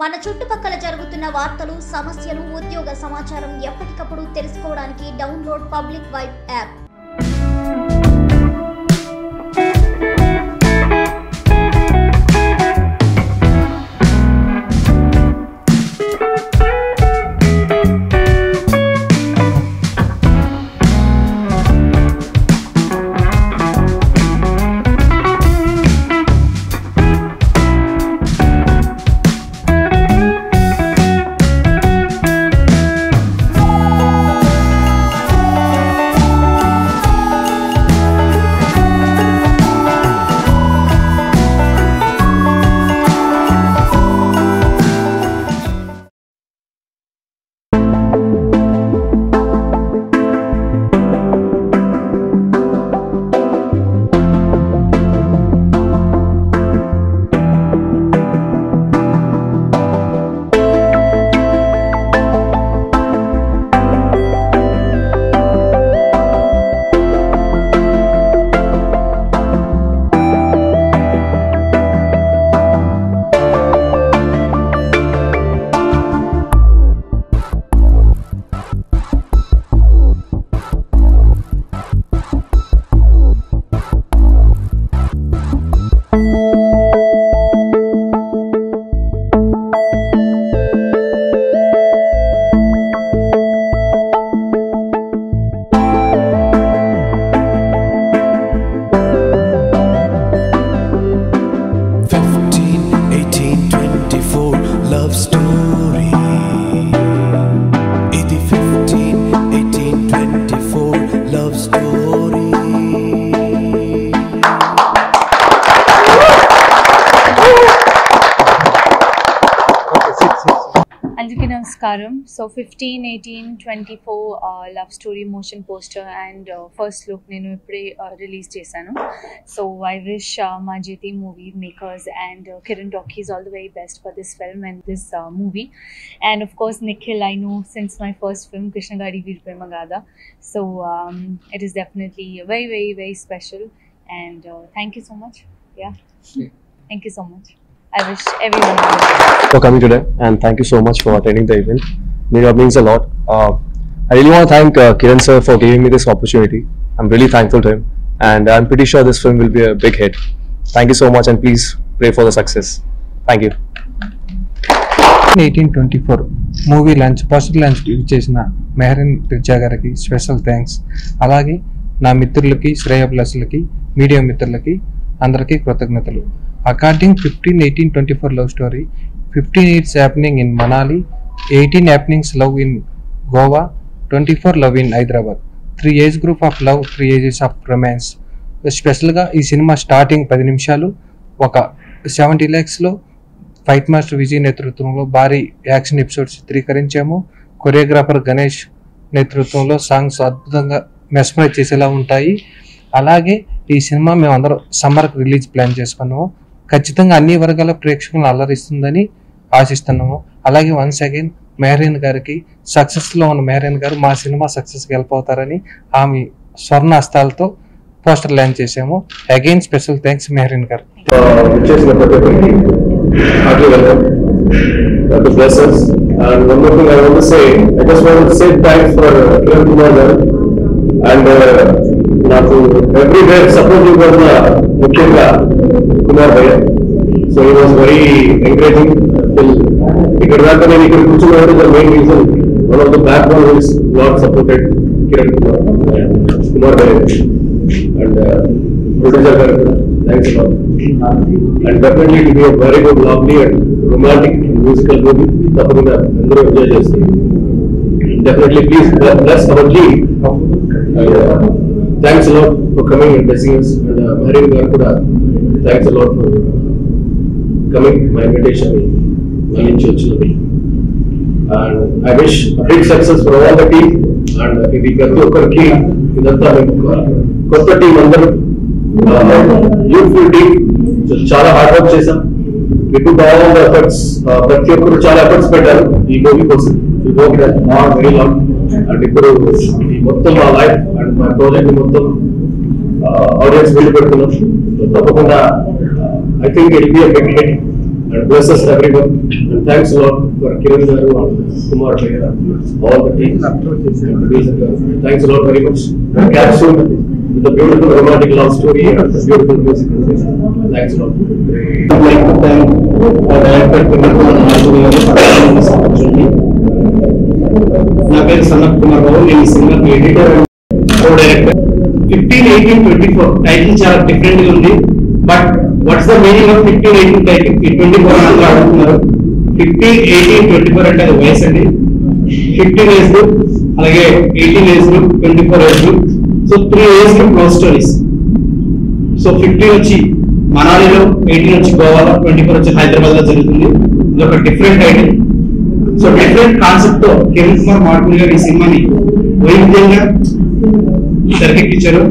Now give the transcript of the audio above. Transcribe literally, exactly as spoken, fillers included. మన చుట్టుపక్కల జరుగుతున్న వార్తలు, సమస్యలు, ఉద్యోగ సమాచారం ఎప్పటికప్పుడు తెలుసుకోవడానికి download public vibe app. Love story. Idi fifteen, eighteen, twenty-four love story. Andriki Namaskaram. So fifteen, eighteen, twenty-four uh, love story motion poster and uh, first look nenu ippude uh, release chesanu. So I wish uh, Majeti movie makers and uh, Kiran Doki's all the very best for this film and this uh, movie. And of course Nikhil, I know since my first film Krishnagadi Virupemagadha. So um, it is definitely very very very special and uh, thank you so much. Yeah. yeah. Thank you so much. I wish everyone for coming today and thank you so much for attending the event. It means a lot. Uh, I really want to thank uh, Kiran sir for giving me this opportunity. I'm really thankful to him. And I'm pretty sure this film will be a big hit. Thank you so much and please pray for the success. Thank you. eighteen twenty-four movie launch, poster launch chesina Mehran Gariki special thanks. Alagi na mitrulaki, Shreya Blaslaki, media mitrulaki, Andriki Kratagnatalu. According fifteen eighteen twenty-four love story, fifteen eights happening in Manali, eighteen happenings love in Goa, twenty-four love in Hyderabad. three age group of love, three ages of romance. Special ga ee cinema starting ten నిమిషాలు ఒక seventy lakhs లో fight master Vijay నేతృత్వంలో భారీ action episodes చిత్రీకరించాము. Choreographer Ganesh నేతృత్వంలో songs అద్భుతంగా mesmerise చేసేలా ఉంటాయి. అలాగే ఈ సినిమా మేము అందరూ సమ్మర్ రిలీజ్ ప్లాన్ చేసుకున్నాము. ఖచ్చితంగా అన్ని వర్గాల ప్రేక్షకులను అలరిస్తుందని ఆశిస్తున్నాము. అలాగే వన్స్ అగైన్ మెహరీన్ గారికి, సక్సెస్లో ఉన్న మెహరీన్ గారు మా సినిమా సక్సెస్కి హెల్ప్ అవుతారని ఆమె స్వర్ణ హస్తాలతో పోస్టర్ లాంచ్ చేసాము. Again special thanks Mehreen garu. నాకు ఎవ్రీ డే సపోర్టింగ్ ముఖ్యంగా కుమార్ భయ్య. సో ఈ వాజ్ వెరీ ఎంకరేజింగ్. ఇక్కడ దాకా నేను ఇక్కడ కూర్చున్నాను. The main reason one of the background is not supported Kiran Kumar Kumar భయ్య అండ్ ప్రొడ్యూసర్ గారు కూడా thanks for and definitely it be a very good lovely and romantic musical movie. తప్పకుండా అందరూ ఎంజాయ్ చేస్తారు. Definitely please bless our team. Thanks a lot for coming and blessing us, and uh, Mehreen Garkuda, thanks a lot for coming, my invitation, my initiative, and I wish a big success for all the team, and uh, the Karthokar team, idantha mekuka, kotta team andaru, youthful team, so chala hard work chesam, we put all the efforts, ప్రతి ఒక్కరు చాలా efforts పెట్టారు ఈ movie కోసం. We worked hard, very long, and ఇప్పుడు ఈ మొత్తం మా లైఫ్ అండ్ మా ప్రాజెక్ట్ మొత్తం ఆడియన్స్ బిల్డ్ పెడుతున్నాం. తప్పకుండా I think it be a big hit and blesses everyone. And thanks a lot for Kiran Kumar Bhaya, all the team. Thanks a lot very much. And catch soon with the beautiful romantic love story and the beautiful music. Thanks a lot. I would like to thank the director Kiran Kumar for opportunity. My name is Kiran Kumar Bhaya, I am singer, editor and co-director. fifteen, eighteen, twenty-four titles are different only, but what's the meaning of fifteen, eighteen, twenty-four? fifteen, eighteen, twenty-four అంటే వయసు అండి. Fifteen age group, అలాగే eighteen age group, twenty four age group, so three age group love stories. So fifteen వచ్చి మనాలిలో, eighteen వచ్చి గోవాలో, twenty four వచ్చి హైదరాబాద్ లో జరుగుతుంది. ఇది ఒక different title. So different concept తో కిరణ్ కుమార్ మాడుకుని గారు ఈ సినిమాని వైవిధ్యంగా తెరకెక్కించారు.